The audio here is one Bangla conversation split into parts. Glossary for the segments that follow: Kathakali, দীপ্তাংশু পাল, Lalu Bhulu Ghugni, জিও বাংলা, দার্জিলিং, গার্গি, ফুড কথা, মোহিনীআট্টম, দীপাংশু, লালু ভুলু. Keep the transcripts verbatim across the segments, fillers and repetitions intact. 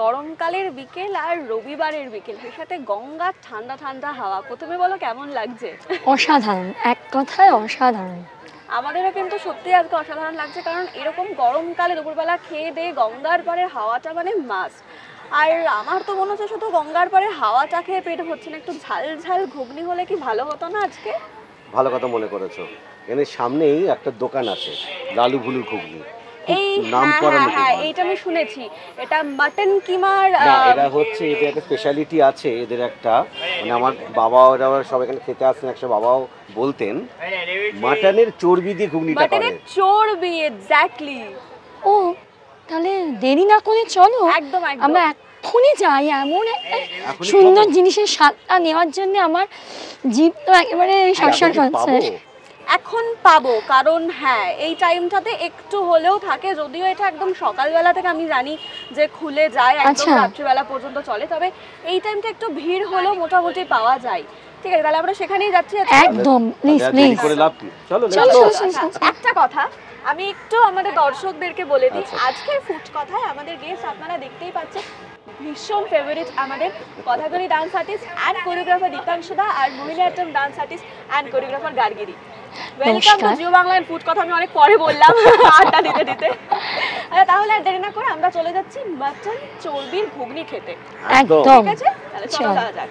গরমকালের বিকেল আর রবিবারের বিকেল এর সাথে গঙ্গার ঠান্ডা ঠান্ডা হাওয়া, প্রথমে বলো কেমন লাগছে? অসাধারণ, এক কথায় অসাধারণ। আমাদেরও কিন্তু সত্যি আজকে অসাধারণ লাগছে, কারণ এরকম গরমকালে দুপুরবেলা খেয়ে দিয়ে গঙ্গার পাড়ের হাওয়াটা মানে মাস্ট। আর আমার তো মনে হচ্ছে শুধু গঙ্গার পাড়ে হাওয়াটা খেয়ে পেট হচ্ছে না, একটু ঝাল ঝাল ঘুগনি হলে কি ভালো হতো না আজকে? ভালো কথা মনে করেছো। এখানে সামনেই একটা দোকান আছে লালু ভুলুর ঘুগনি, এই নাম করা নাকি? হ্যাঁ, এটা আমি শুনেছি। এটা মাটন কিমার না, এটা হচ্ছে এটা একটা স্পেশালিটি আছে এদের একটা, মানে আমার বাবা ওরা সবাই এখানে খেতে আসেন, একসাথে বাবাও বলতেন মাটনের চর্বি দিয়ে ঘুগনিটা করে। মাটনের চর্বি, এক্স্যাক্টলি। ও তাহলে দেরি না করে চলো, একদম একদম আমরা এখনই যাই। এমন একটা সুন্দর জিনিসের স্বাদটা নেওয়ার জন্য আমার জিভ তো একেবারে সাকসার করছে। এখন পাবো, কারণ হ্যাঁ এই টাইমটাতে একটু হলেও থাকে, যদিও এটা একদম সকালবেলা থেকে আমি জানি যে খুলে যায় একদম রাত্রিবেলা পর্যন্ত চলে, তবে এই টাইমটা একটু ভিড় হলেও মোটামুটি পাওয়া যায়। ঠিক আছে, তাহলে আমরা সেখানেই যাচ্ছি একদম। প্লিজ প্লিজ চলো চলো। একটা কথা আমি একটু আমাদের দর্শকদেরকে বলে দিই, আজকের ফুড কথায় আমাদের গেস্ট আপনারা দেখতেই পাচ্ছেন, ভীষণ ফেভারিট আমাদের Kathakali dance artist and choreographer দীপাংশু da আর মোহিনীআট্টম dance artist and choreographer গার্গি di. Welcome to জিও বাংলা and ফুড কথা। আমি অনেক পরে বললাম আড্ডা দিতে দিতে। আচ্ছা তাহলে আর দেরি না করে আমরা চলে যাচ্ছি মাটন চর্বির ঘুগনি খেতে। একদম ঠিক আছে, তাহলে চলো যাওয়া যাক।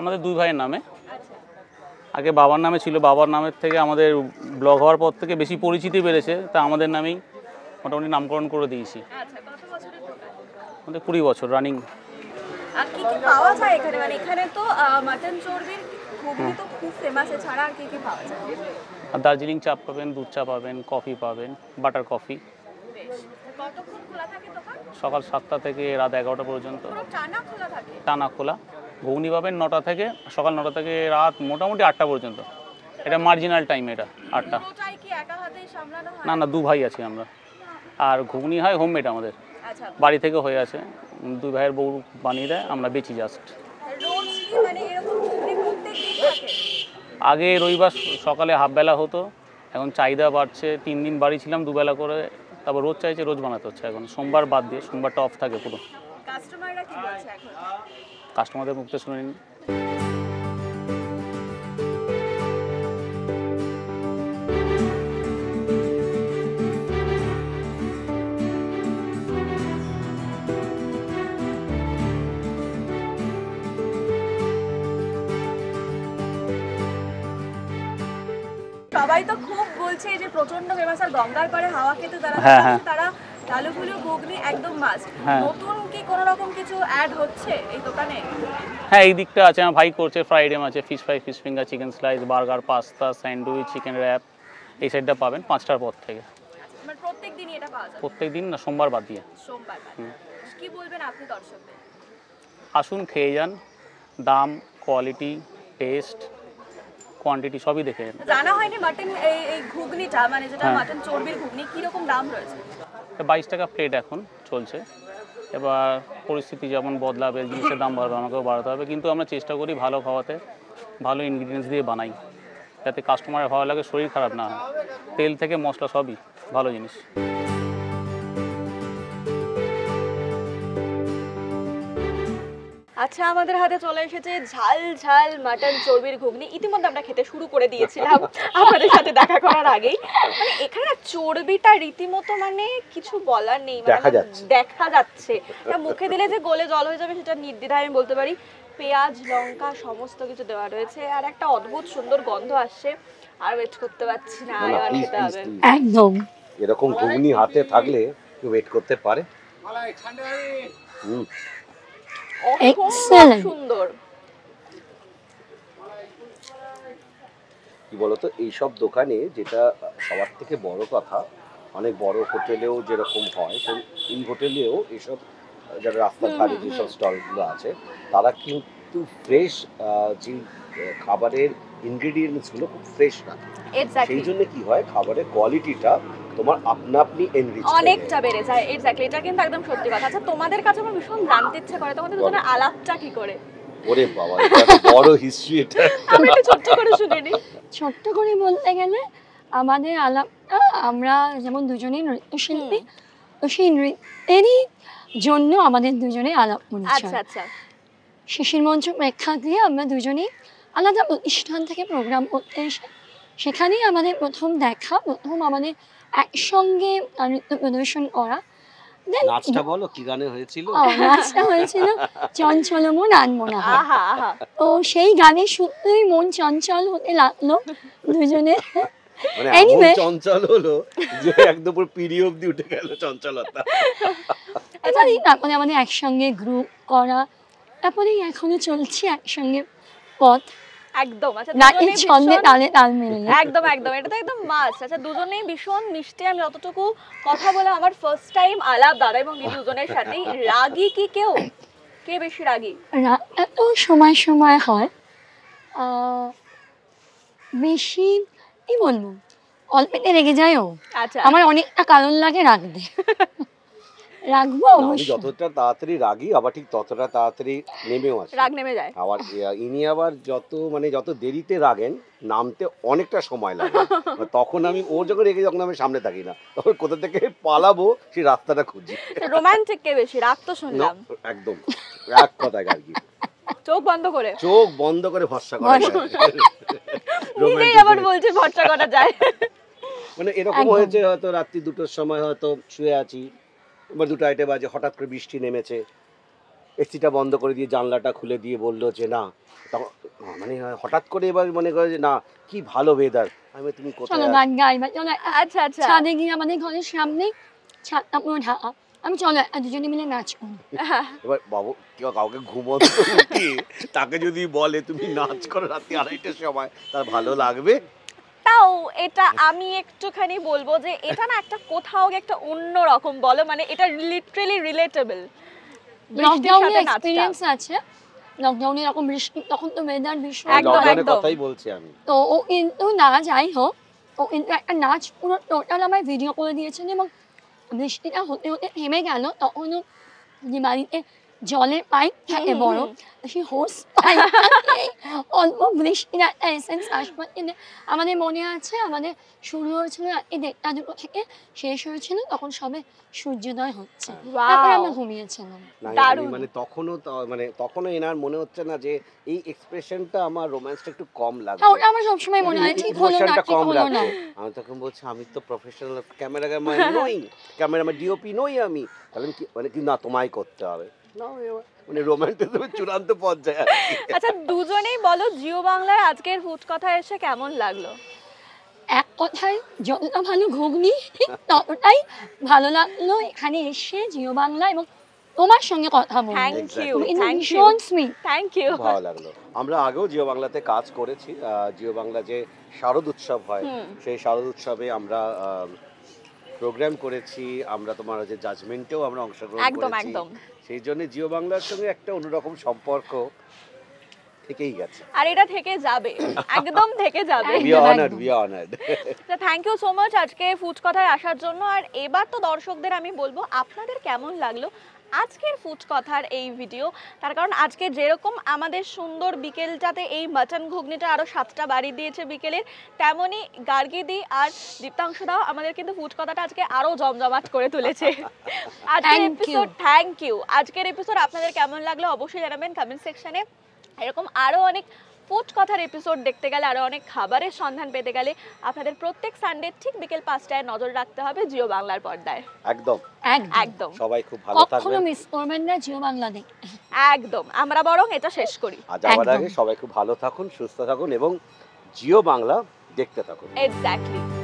আমাদের দুই ভাইয়ের নামে, আগে বাবার নামে ছিল, বাবার নামের থেকে আমাদের ব্লগ হওয়ার পর থেকে বেশি পরিচিতি বেড়েছে, তা আমাদের নামেই মোটামুটি নামকরণ করে দিয়েছি। আমাদের কুড়ি বছর রানিং। আর দার্জিলিং চা পাবেন, দুধ চা পাবেন, কফি পাবেন, বাটার কফি। সকাল সাতটা থেকে রাত এগারোটা পর্যন্ত টানা খোলা। ঘুগনি পাবেন নটা থেকে, সকাল নটা থেকে রাত মোটামুটি আটটা পর্যন্ত। এটা মার্জিনাল টাইম, এটা আটটা। না না, দু ভাই আছি আমরা, আর ঘুগনি হয় হোমমেড আমাদের, বাড়ি থেকে হয়ে আছে, দুই ভাইয়ের বউ বানিয়ে দেয়, আমরা বেচি জাস্ট। আগে রবিবার সকালে হাফবেলা হতো, এখন চাহিদা বাড়ছে, তিন দিন বাড়ি ছিলাম দুবেলা করে, তারপর রোজ চাইছে রোজ বানাতে হচ্ছে। এখন সোমবার বাদ দিয়ে, সোমবারটা অফ থাকে পুরো। কাস্টমারদের মুখ থেকে শুনে নিন। সবাই তো খুব বলছে যে প্রচন্ড ফেমাস, আর গঙ্গার পাড়ে হাওয়া খেতে তারা তারা লালুগুলো ঘুগনি একদম মাস্ট। নতুন কি কোন রকম কিছু অ্যাড হচ্ছে এই দোকানে? হ্যাঁ এই দিকটা আছে, আমার ভাই করছে ফ্রাইড আইটেম আছে, fish fry, fish finger, chicken slice, burger, pasta, sandwich, chicken wrap, এই সাইডটা পাবেন পাঁচটার পর থেকে। মানে প্রত্যেক দিনই এটা পাওয়া যায়? প্রত্যেক দিন না, সোমবার বাদ দিয়ে। সোমবার বাদ। কি বলবেন আপনি দর্শকদের? আসুন খেয়ে যান, দাম, কোয়ালিটি, টেস্ট, কোয়ান্টিটি সবই দেখে নেন। জানা হয়নি মাটন এই ঘুগনিটা মানে যেটা মাটন চর্বির ঘুগনি কি রকম দাম রয়েছে? বাইশ টাকা প্লেট এখন চলছে। এবার পরিস্থিতি যখন বদলাবে, জিনিসের দাম বাড়বে, আমাকেও বাড়াতে হবে, কিন্তু আমরা চেষ্টা করি ভালো খাওয়াতে, ভালো ইনগ্রিডিয়েন্টস দিয়ে বানাই যাতে কাস্টমারের ভালো লাগে, শরীর খারাপ না হয়। তেল থেকে মশলা সবই ভালো জিনিস। আচ্ছা আমাদের হাতে চলে এসেছে ঝাল ঝাল মাটন চর্বির ঘুগনি। ইতিমধ্যে আমরা খেতে শুরু করে দিয়েছিলাম আপনাদের সাথে দেখা করার আগেই। মানে এখানে চর্বিটা রীতিমতো মানে কিছু বলার নেই, দেখা যাচ্ছে এটা মুখে দিলে যে গলে জল হয়ে যাবে সেটা নির্দ্বিধায় আমি বলতে পারি। পেঁয়াজ, লঙ্কা সমস্ত কিছু দেওয়া রয়েছে, আর একটা অদ্ভুত সুন্দর গন্ধ আসছে, আর ওয়েট করতে পারছি না, আর খেতে হবে। একদম এরকম ঘুগনি হাতে থাকলে কেউ ওয়েট করতে পারে? সুন্দর। কি বলতো এইসব দোকানে যেটা সবার থেকে বড় কথা, অনেক বড় হোটেলেও যেরকম হয়, এই হোটেলেও এসব যারা রাস্তার ধারে যেসব স্টলগুলো আছে তারা কিন্তু একদম ফ্রেশ যে খাবারের ইনগ্রেডিয়েন্টস গুলো খুব ফ্রেশ রাখে। এক্স্যাক্টলি। সেই জন্য কি হয় খাবারের কোয়ালিটিটা তোমার আপনা আপনি এনরিচ হয়, অনেকটা বেড়ে যায়। এক্স্যাক্টলি, এটা কিন্তু একদম সত্যি কথা। আচ্ছা, তোমাদের কাছে আমার ভীষণ জানতে ইচ্ছে করে তোমাদের দুজনের আলাপটা কি করে? ওরে বাবা, এটা বড় হিস্ট্রি, এটা আমি একটু ছোট করে শুনে নি। ছোট করে বলতে গেলে আমাদের আলাপটা, আমরা যেমন দুজনেই নৃত্যশিল্পী, তো সেই নৃত্যেরই জন্য আমাদের দুজনে আলাপ মঞ্চ। আচ্ছা আচ্ছা। শিশির মঞ্চ প্রেক্ষা দিয়ে আমরা দুজনেই আলাদা প্রতিষ্ঠান থেকে প্রোগ্রাম করতে এসে সেখানেই আমাদের প্রথম দেখা, প্রথম আমাদের একসঙ্গে নৃত্য প্রদর্শন করা। নাচটা বলো কি গানে হয়েছিল? নাচটা হয়েছিল চঞ্চল মন আনমনা। তো সেই গানে শুনতেই মন চঞ্চল হতে লাগলো দুজনে। চঞ্চল হলো যে একদম পুরো পিড়ি অবধি উঠে গেল চঞ্চলতা। আচ্ছা, তারপরে আমাদের একসঙ্গে গ্রুপ করা, তারপরে এখনো চলছি একসঙ্গে পথ। একদম। আচ্ছা, নাকি ছন্দে তালে তাল মিলিয়ে। একদম একদম, এটা তো একদম মাস্ট। আচ্ছা, দুজনেই ভীষণ মিষ্টি। আমি যতটুকু কথা বলে আমার ফার্স্ট টাইম আলাপ দাদা এবং দিদি দুজনের সাথেই। রাগী কি কেউ? কে বেশি রাগী? এত সময় সময় হয়। বেশি কি বলবো, অল্পেতে রেগে যায় ও। আচ্ছা, আমার অনেকটা কারণ লাগে রাগতে। রাগবো অবশ্যই, যতটা তাড়াতাড়ি রাগি আবার ঠিক ততটা তাড়াতাড়ি নেমেও আসে, রাগ নেমে যায়। আবার ইনি আবার যত মানে যত দেরিতে রাগেন নামতে অনেকটা সময় লাগে। তখন আমি ওর যখন রেগে যখন আমি সামনে থাকি না, তখন কোথা থেকে পালাবো সেই রাস্তাটা খুঁজি। রোমান্টিক কে বেশি? রাগ তো শুনলাম। একদম এক কথায় গার্গি। চোখ বন্ধ করে, চোখ বন্ধ করে ভরসা করা যায়। নিজেই আবার বলছে ভরসা করা যায়। মানে এরকম হয়েছে হয়তো রাত্রি দুটোর সময় হয়তো শুয়ে আছি, এবার দুটো আইটে বাজে, হঠাৎ করে বৃষ্টি নেমেছে, এসিটা বন্ধ করে দিয়ে জানলাটা খুলে দিয়ে বললো যে না, তখন মানে হঠাৎ করে এবার মনে করে যে না কি ভালো ওয়েদার, আমি তুমি কোথায় গান গাই। আচ্ছা আচ্ছা, ছাদে গিয়ে আমাদের ঘরের সামনে ছাদটা পুরো ঢাকা, আমি চলো দুজনে মিলে নাচ করো। এবার বাবু কেউ কাউকে ঘুমোতে কি তাকে যদি বলে তুমি নাচ করো রাতে আড়াইটার সময়, তার ভালো লাগবে? তাও এটা আমি একটুখানি বলবো যে এটা না একটা কোথাও একটা অন্য রকম বলো, মানে এটা লিটারালি রিলেটেবল। লকডাউনের এক্সপেরিয়েন্স আছে, লকডাউনে এরকম বৃষ্টি, তখন তো ওয়েদার ভীষণ। লকডাউনের কথাই বলছি আমি। তো ও কিন্তু না যাই হোক, ও কিন্তু একটা নাচ পুরো টোটাল আমায় ভিডিও করে দিয়েছেন, এবং বৃষ্টিটা হতে হতে থেমে গেল। তখন বাড়িতে জলের পাইপ থাকে বড়, সেই হোস অল্প বৃষ্টির একটা এসেন্স আসবার, আমাদের মনে আছে আমাদের শুরু হয়েছিল এই দেড়টা দুটো থেকে শেষ হয়েছিল, তখন সবে সূর্যোদয় হচ্ছে, তারপরে আমরা ঘুমিয়েছিলাম। মানে তখনও মানে তখনও এনার মনে হচ্ছে না যে এই এক্সপ্রেশনটা আমার রোম্যান্সটা একটু কম লাগে, আমার সবসময় মনে হয় ঠিক হলো না ঠিক হলো না। আমি তখন বলছি আমি তো প্রফেশনাল ক্যামেরাম্যান নই, ক্যামেরাম্যান ডিওপি নই আমি, তাহলে মানে কি না তোমায় করতে হবে। আচ্ছা, দুজনেই বলো জিও বাংলার আজকের ফুড কথা এসে কেমন লাগলো? এক কথায় যতটা ভালো ঘুগনি ততটাই ভালো লাগলো এখানে এসে জিও বাংলা, এবং তোমার সঙ্গে কথা বলে। থ্যাংক ইউ, থ্যাংক ইউ, ভালো লাগলো। আমরা আগেও জিও বাংলাতে কাজ করেছি। জিও বাংলা যে শারদ উৎসব হয়, সেই শারদ উৎসবে আমরা প্রোগ্রাম করেছি, আমরা তোমার যে জাজমেন্টেও আমরা অংশগ্রহণ করেছি। সেই জন্য জিও বাংলার সঙ্গে একটা অন্যরকম সম্পর্ক থেকেই গেছে, আর এটা থেকে যাবে, একদম থেকে যাবে। We are honoured, we are honoured. Thank you so much আজকে ফুড কথায় আসার জন্য। আর এবার তো দর্শকদের আমি বলবো আপনাদের কেমন লাগলো আজকের ফুড কথার এই ভিডিও? তার কারণ আজকে যেরকম আমাদের সুন্দর বিকেলটাতে এই মাটন ঘুগনিটা আরও সাতটা বাড়ি দিয়েছে বিকেলের, তেমনই গার্গিদি আর দীপ্তাংশু দাও আমাদের কিন্তু ফুড কথাটা আজকে আরও জমজমাট করে তুলেছে। আজকের এপিসোড, থ্যাংক ইউ। আজকের এপিসোড আপনাদের কেমন লাগলো অবশ্যই জানাবেন কমেন্ট সেকশানে। এরকম আরও অনেক ফুড কথার এপিসোড দেখতে গেলে, আরও অনেক খাবারের সন্ধান পেতে গেলে আপনাদের প্রত্যেক সানডে ঠিক বিকেল পাঁচটায় নজর রাখতে হবে জিও বাংলার পর্দায়। একদম একদম, সবাই খুব ভালো থাকবেন, কখনো মিস করবেন না জিও বাংলা দেখে। একদম, আমরা বরং এটা শেষ করি আজ। আবার আগে সবাই খুব ভালো থাকুন, সুস্থ থাকুন এবং জিও বাংলা দেখতে থাকুন। এক্স্যাক্টলি।